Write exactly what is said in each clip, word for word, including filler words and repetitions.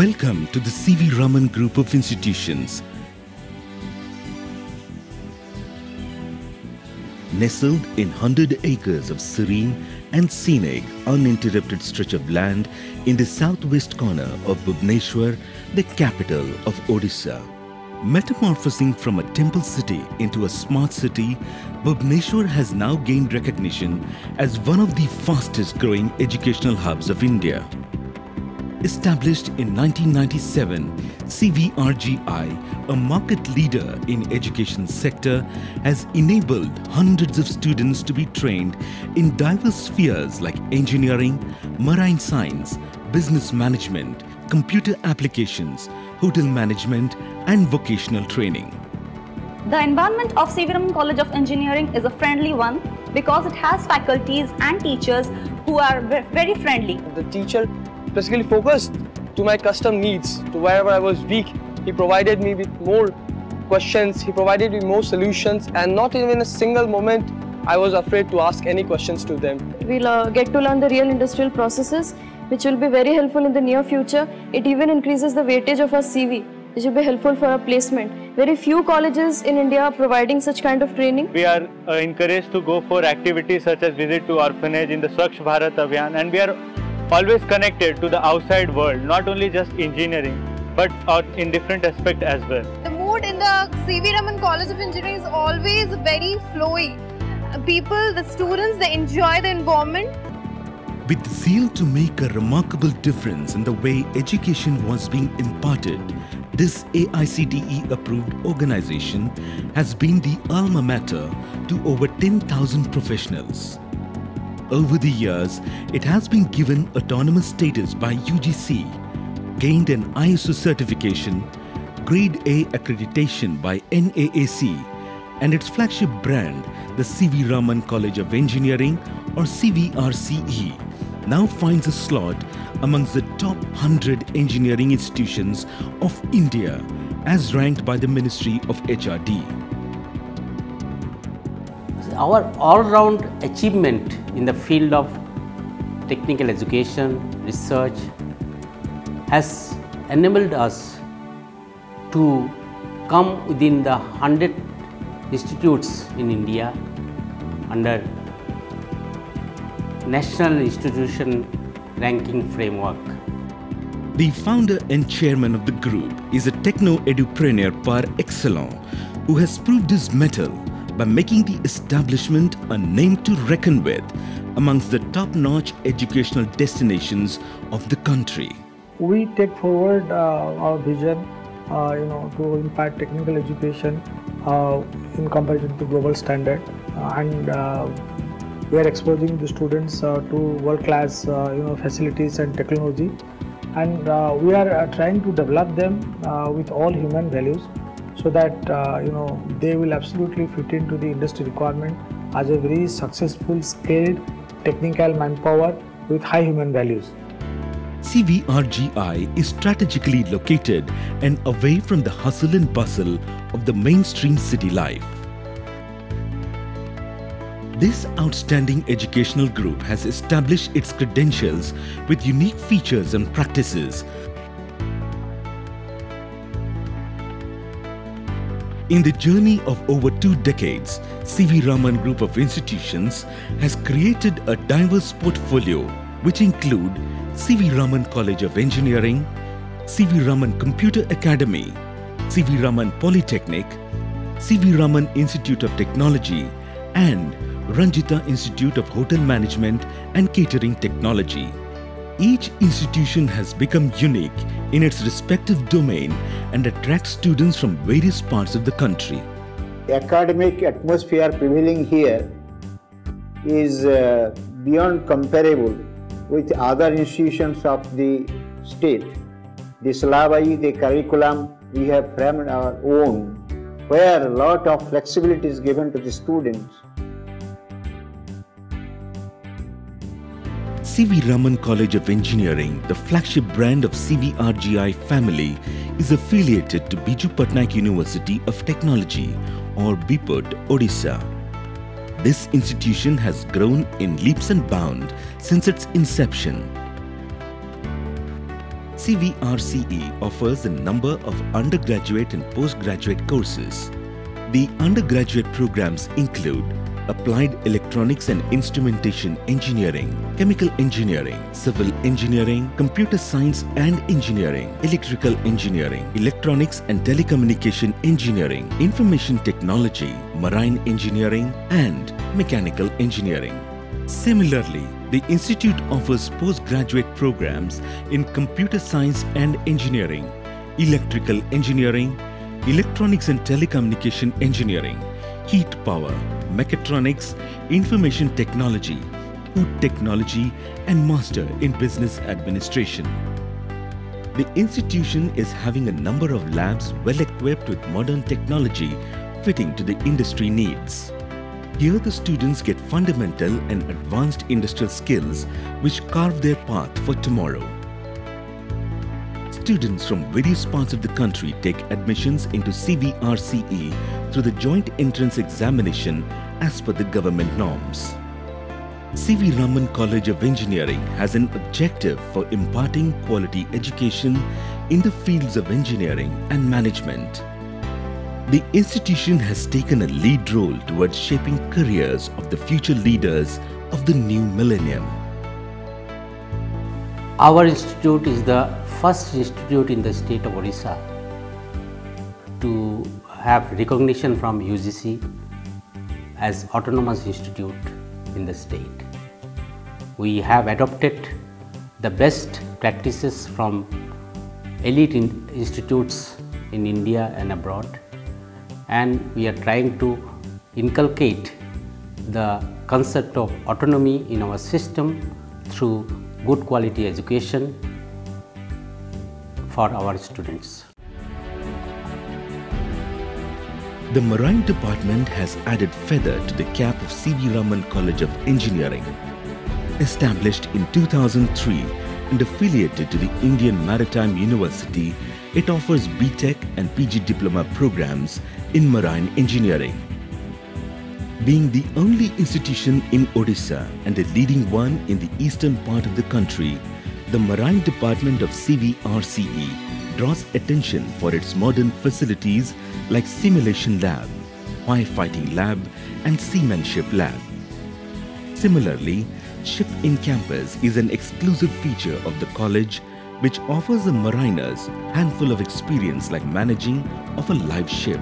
Welcome to the C V Raman Group of Institutions. Nestled in one hundred acres of serene and scenic uninterrupted stretch of land in the southwest corner of Bhubaneswar, the capital of Odisha. Metamorphosing from a temple city into a smart city, Bhubaneswar has now gained recognition as one of the fastest growing educational hubs of India. Established in nineteen ninety-seven, C V R C E, a market leader in education sector, has enabled hundreds of students to be trained in diverse spheres like engineering, marine science, business management, computer applications, hotel management and vocational training. The environment of C V Raman College of Engineering is a friendly one because it has faculties and teachers who are very friendly. The teacher specifically focused to my custom needs, to wherever I was weak. He provided me with more questions, he provided me more solutions, and not even a single moment I was afraid to ask any questions to them. We'll uh, get to learn the real industrial processes, which will be very helpful in the near future. It even increases the weightage of our C V, which will be helpful for our placement. Very few colleges in India are providing such kind of training. We are uh, encouraged to go for activities such as visit to orphanage in the Swachh Bharat Abhiyan, and we are always connected to the outside world, not only just engineering, but in different aspects as well. The mood in the C V Raman College of Engineering is always very flowy. People, the students, they enjoy the environment. With the zeal to make a remarkable difference in the way education was being imparted, this A I C T E approved organization has been the alma mater to over ten thousand professionals. Over the years, it has been given autonomous status by U G C, gained an I S O certification, Grade A accreditation by N A A C, and its flagship brand, the C V Raman College of Engineering or C V R C E, now finds a slot amongst the top one hundred engineering institutions of India as ranked by the Ministry of H R D. Our all-round achievement in the field of technical education, research has enabled us to come within the one hundred institutes in India under National Institution Ranking Framework. The founder and chairman of the group is a techno-edupreneur par excellence who has proved his mettle by making the establishment a name to reckon with amongst the top-notch educational destinations of the country. We take forward uh, our vision, uh, you know, to impact technical education uh, in comparison to global standard, uh, and uh, we are exposing the students uh, to world-class, uh, you know, facilities and technology, and uh, we are uh, trying to develop them uh, with all human values, so that uh, you know they will absolutely fit into the industry requirement as a very successful, skilled, technical manpower with high human values. C V R C E is strategically located and away from the hustle and bustle of the mainstream city life. This outstanding educational group has established its credentials with unique features and practices. In the journey of over two decades, C V Raman Group of Institutions has created a diverse portfolio which include C V Raman College of Engineering, C V Raman Computer Academy, C V Raman Polytechnic, C V Raman Institute of Technology and Ranjita Institute of Hotel Management and Catering Technology. Each institution has become unique in its respective domain and attracts students from various parts of the country. The academic atmosphere prevailing here is uh, beyond comparable with other institutions of the state. The syllabi, the curriculum, we have framed our own, where a lot of flexibility is given to the students. C V Raman College of Engineering, the flagship brand of C V R C E family, is affiliated to Biju Patnaik University of Technology or B P U T, Odisha. This institution has grown in leaps and bounds since its inception. C V R C E offers a number of undergraduate and postgraduate courses. The undergraduate programs include Applied Electronics and Instrumentation Engineering, Chemical Engineering, Civil Engineering, Computer Science and Engineering, Electrical Engineering, Electronics and Telecommunication Engineering, Information Technology, Marine Engineering and Mechanical Engineering. Similarly, the Institute offers postgraduate programs in Computer Science and Engineering, Electrical Engineering, Electronics and Telecommunication Engineering, Heat Power, Mechatronics, Information Technology, Food Technology and Master in Business Administration. The institution is having a number of labs well equipped with modern technology fitting to the industry needs. Here the students get fundamental and advanced industrial skills which carve their path for tomorrow. Students from various parts of the country take admissions into C V R C E through the joint entrance examination as per the government norms. C V Raman College of Engineering has an objective for imparting quality education in the fields of engineering and management. The institution has taken a lead role towards shaping careers of the future leaders of the new millennium. Our institute is the first institute in the state of Odisha to have recognition from U G C as autonomous institute in the state. We have adopted the best practices from elite in institutes in India and abroad, and we are trying to inculcate the concept of autonomy in our system through good quality education for our students. The Marine Department has added feather to the cap of C V Raman College of Engineering. Established in two thousand three and affiliated to the Indian Maritime University, it offers B Tech and P G diploma programs in marine engineering. Being the only institution in Odisha and a leading one in the eastern part of the country, the Marine Department of C V R C E draws attention for its modern facilities like Simulation Lab, Firefighting Lab and Seamanship Lab. Similarly, Ship in Campus is an exclusive feature of the college which offers the mariners a handful of experience like managing of a live ship.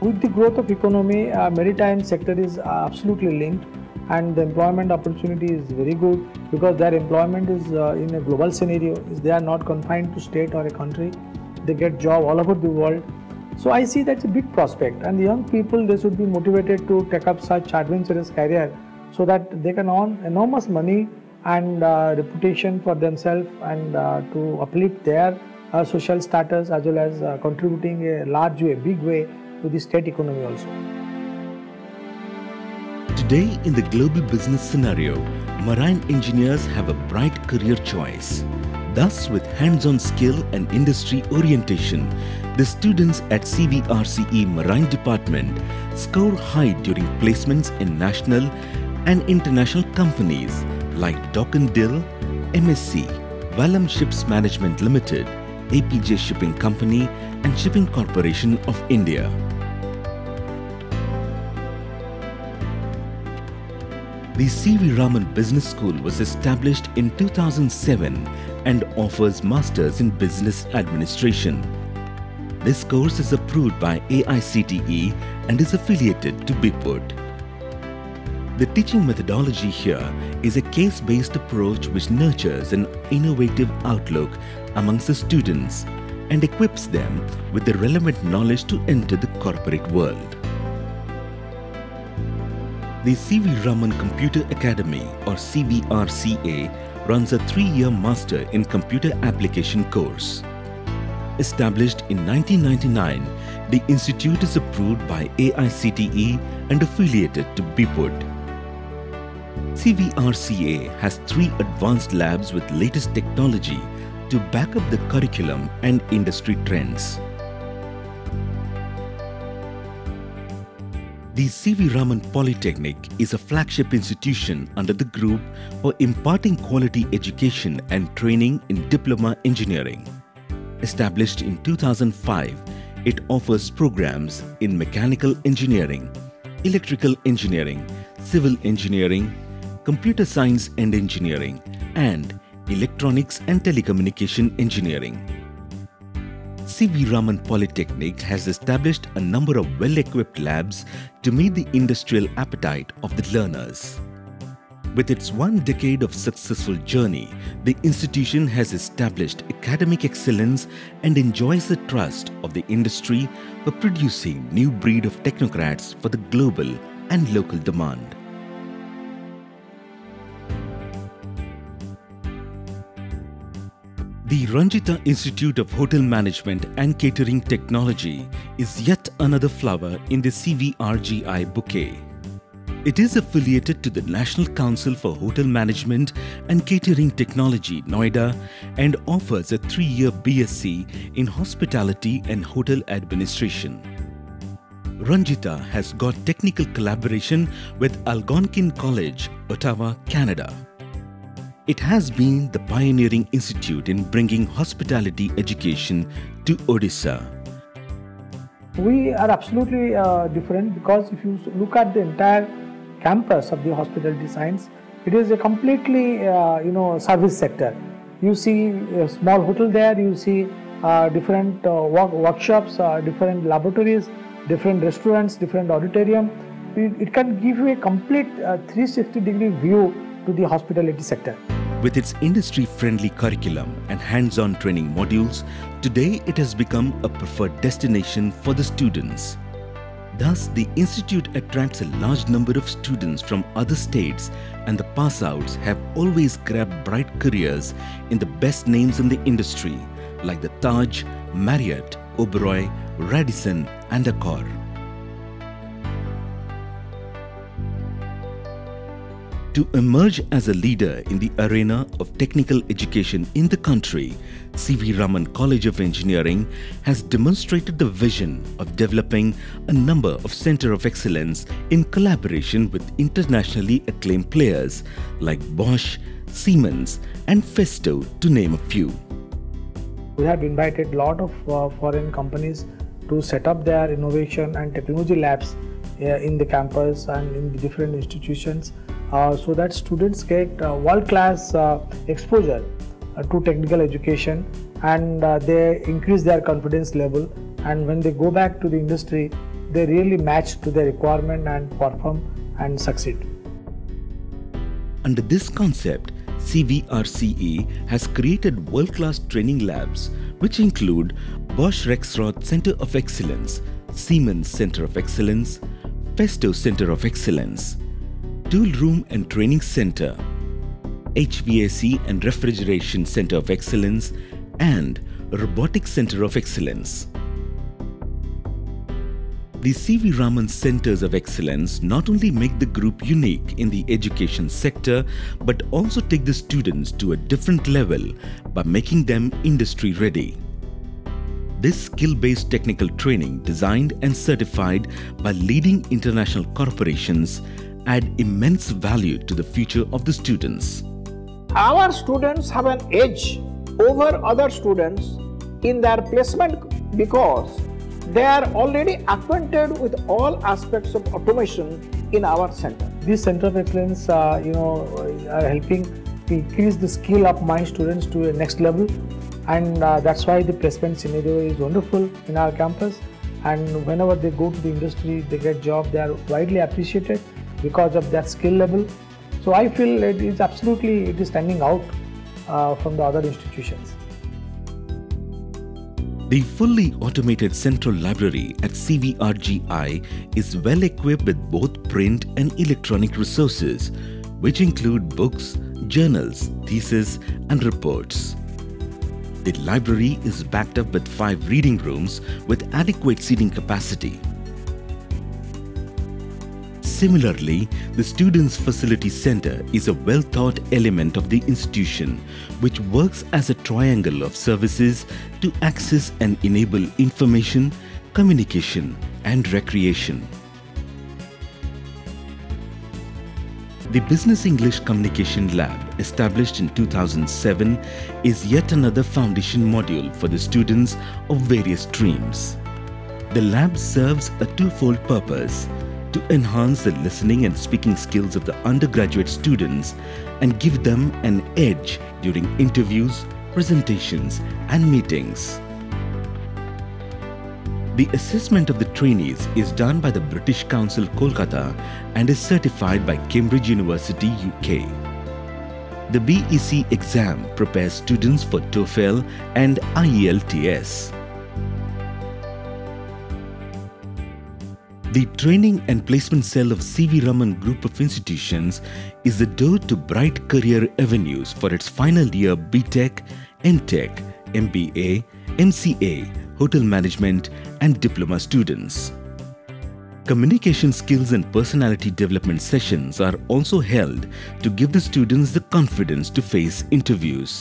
With the growth of economy, uh, maritime sector is absolutely linked, and the employment opportunity is very good because their employment is uh, in a global scenario. They are not confined to state or a country. They get job all over the world. So I see that's a big prospect, and the young people, they should be motivated to take up such adventurous career so that they can earn enormous money and uh, reputation for themselves, and uh, to uplift their uh, social status as well as uh, contributing a large way, big way to the state economy also. Today, in the global business scenario, marine engineers have a bright career choice. Thus, with hands-on skill and industry orientation, the students at C V R C E Marine Department score high during placements in national and international companies like Dock and Dill, M S C, Valam Ships Management Limited, A P J Shipping Company and Shipping Corporation of India. The C V Raman Business School was established in two thousand seven and offers Masters in Business Administration. This course is approved by A I C T E and is affiliated to B P U T. The teaching methodology here is a case-based approach which nurtures an innovative outlook amongst the students and equips them with the relevant knowledge to enter the corporate world. The C V Raman Computer Academy or C V R C A runs a three-year Master in Computer Application course. Established in nineteen ninety-nine, the institute is approved by A I C T E and affiliated to B P U T. C V R C A has three advanced labs with latest technology to back up the curriculum and industry trends. The C V Raman Polytechnic is a flagship institution under the group for imparting quality education and training in diploma engineering. Established in two thousand five, it offers programs in mechanical engineering, electrical engineering, civil engineering, computer science and engineering, and electronics and telecommunication engineering. C V Raman Polytechnic has established a number of well-equipped labs to meet the industrial appetite of the learners. With its one decade of successful journey, the institution has established academic excellence and enjoys the trust of the industry for producing new breed of technocrats for the global and local demand. The Ranjita Institute of Hotel Management and Catering Technology is yet another flower in the C V R C E bouquet. It is affiliated to the National Council for Hotel Management and Catering Technology, NOIDA, and offers a three-year B S c in Hospitality and Hotel Administration. Ranjita has got technical collaboration with Algonquin College, Ottawa, Canada. It has been the pioneering institute in bringing hospitality education to Odisha. We are absolutely uh, different, because if you look at the entire campus of the hospitality science, it is a completely uh, you know service sector. You see a small hotel there, you see uh, different uh, work workshops, uh, different laboratories, different restaurants, different auditorium. It, it can give you a complete uh, three sixty degree view to the hospitality sector. With its industry-friendly curriculum and hands-on training modules, today it has become a preferred destination for the students. Thus, the institute attracts a large number of students from other states, and the pass-outs have always grabbed bright careers in the best names in the industry, like the Taj, Marriott, Oberoi, Radisson and Accor. To emerge as a leader in the arena of technical education in the country, C V Raman College of Engineering has demonstrated the vision of developing a number of centers of excellence in collaboration with internationally acclaimed players like Bosch, Siemens and Festo, to name a few. We have invited a lot of uh, foreign companies to set up their innovation and technology labs uh, in the campus and in the different institutions. Uh, so that students get uh, world-class uh, exposure uh, to technical education, and uh, they increase their confidence level, and when they go back to the industry, they really match to their requirement and perform and succeed. Under this concept, C V R C E has created world-class training labs which include Bosch Rexroth Center of Excellence, Siemens Center of Excellence, Festo Center of Excellence, Dual Room and Training Center, H V A C and Refrigeration Center of Excellence, and Robotics Center of Excellence. The C V Raman Centers of Excellence not only make the group unique in the education sector, but also take the students to a different level by making them industry ready. This skill-based technical training, designed and certified by leading international corporations, add immense value to the future of the students. Our students have an edge over other students in their placement, because they are already acquainted with all aspects of automation in our center. This center of excellence, uh, you know, are helping to increase the skill of my students to a next level, and uh, that's why the placement scenario is wonderful in our campus. And whenever they go to the industry, they get job. They are widely appreciated because of that skill level. So I feel it is absolutely it is standing out uh, from the other institutions. The fully automated central library at C V R C E is well equipped with both print and electronic resources, which include books, journals, theses and reports. The library is backed up with five reading rooms with adequate seating capacity. Similarly, the Students' Facility Center is a well-thought element of the institution, which works as a triangle of services to access and enable information, communication, and recreation. The Business English Communication Lab, established in two thousand seven, is yet another foundation module for the students of various streams. The lab serves a twofold purpose: to enhance the listening and speaking skills of the undergraduate students and give them an edge during interviews, presentations and meetings. The assessment of the trainees is done by the British Council Kolkata and is certified by Cambridge University, U K. The B E C exam prepares students for TOEFL and I E L T S. The Training and Placement Cell of C V Raman Group of Institutions is the door to bright career avenues for its final year BTech, MTech, M B A, M C A, Hotel Management and Diploma students. Communication skills and personality development sessions are also held to give the students the confidence to face interviews.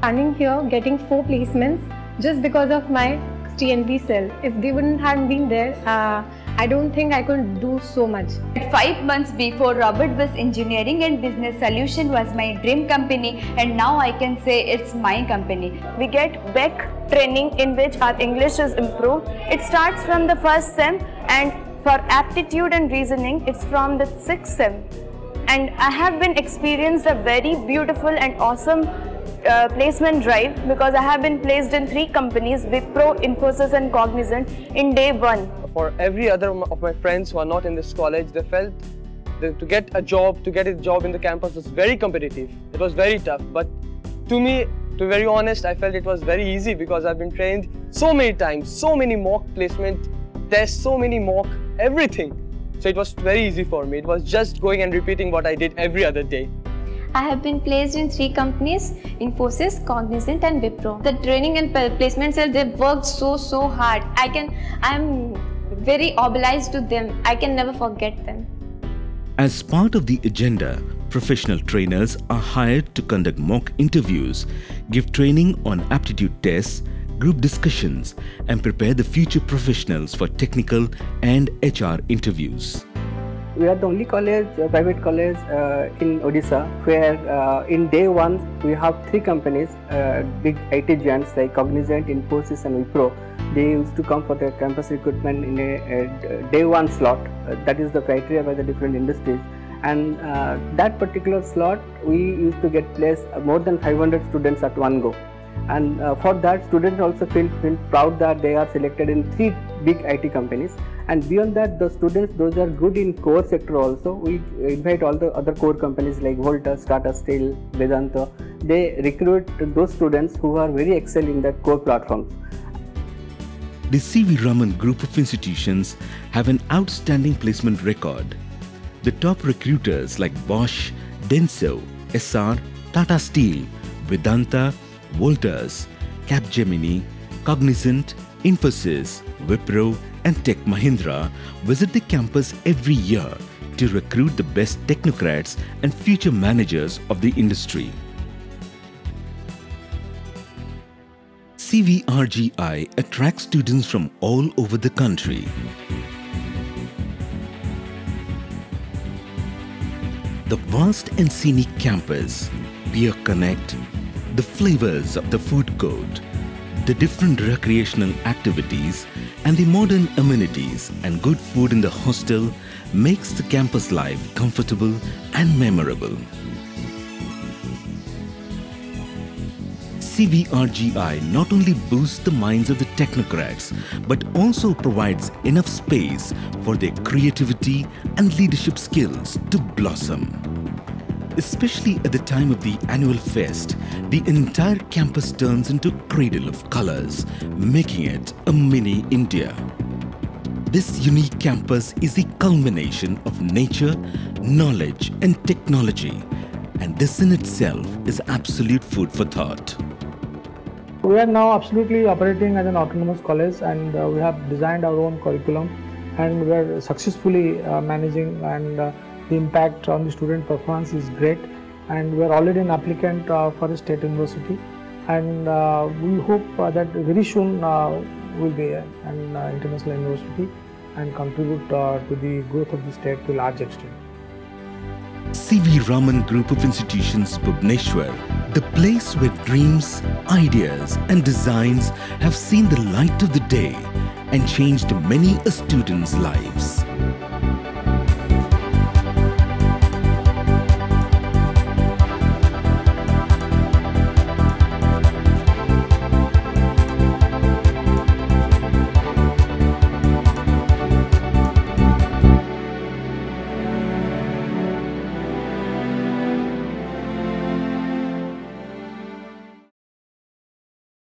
Standing here, getting four placements just because of my T N B cell. If they wouldn't have been there, uh, I don't think I could do so much. Five months before, Robert Buss Engineering and Business Solution was my dream company, and now I can say it's my company. We get back training in which our English is improved. It starts from the first sem, and for aptitude and reasoning, it's from the sixth sem. And I have been experienced a very beautiful and awesome Uh, placement drive, because I have been placed in three companies, Wipro, Infosys and Cognizant, in day one. For every other of my friends who are not in this college, they felt that to get a job, to get a job in the campus was very competitive. It was very tough, but to me, to be very honest, I felt it was very easy because I've been trained so many times, so many mock placement tests, so many mock everything. So it was very easy for me. It was just going and repeating what I did every other day. I have been placed in three companies, Infosys, Cognizant and Wipro. The training and placement cell, they worked so, so hard. I can, I'm very obliged to them. I can never forget them. As part of the agenda, professional trainers are hired to conduct mock interviews, give training on aptitude tests, group discussions, and prepare the future professionals for technical and H R interviews. We are the only college, uh, private college uh, in Odisha, where uh, in day one we have three companies, uh, big I T giants like Cognizant, Infosys and Wipro. They used to come for their campus recruitment in a, a day one slot. Uh, that is the criteria by the different industries. And uh, that particular slot, we used to get placed more than five hundred students at one go. And uh, for that, students also feel, feel proud that they are selected in three big I T companies. And beyond that, the students, those are good in core sector also. We invite all the other core companies like Voltas, Tata Steel, Vedanta. They recruit those students who are very excellent in their core platforms. The C V Raman Group of Institutions have an outstanding placement record. The top recruiters like Bosch, Denso, S R, Tata Steel, Vedanta, Voltas, Capgemini, Cognizant, Infosys, Wipro and Tech Mahindra visit the campus every year to recruit the best technocrats and future managers of the industry. C V R C E attracts students from all over the country. The vast and scenic campus, Peer Connect, the flavors of the food court, the different recreational activities and the modern amenities and good food in the hostel makes the campus life comfortable and memorable. C V R C E not only boosts the minds of the technocrats but also provides enough space for their creativity and leadership skills to blossom. Especially at the time of the annual fest, the entire campus turns into a cradle of colors, making it a mini India. This unique campus is the culmination of nature, knowledge and technology, and this in itself is absolute food for thought. We are now absolutely operating as an autonomous college, and uh, we have designed our own curriculum, and we are successfully uh, managing, and uh, the impact on the student performance is great, and we are already an applicant uh, for a state university, and uh, we hope uh, that very soon uh, we will be an uh, international university and contribute uh, to the growth of the state to a large extent. C V Raman Group of Institutions, Bhubaneswar, the place where dreams, ideas and designs have seen the light of the day and changed many a student's lives.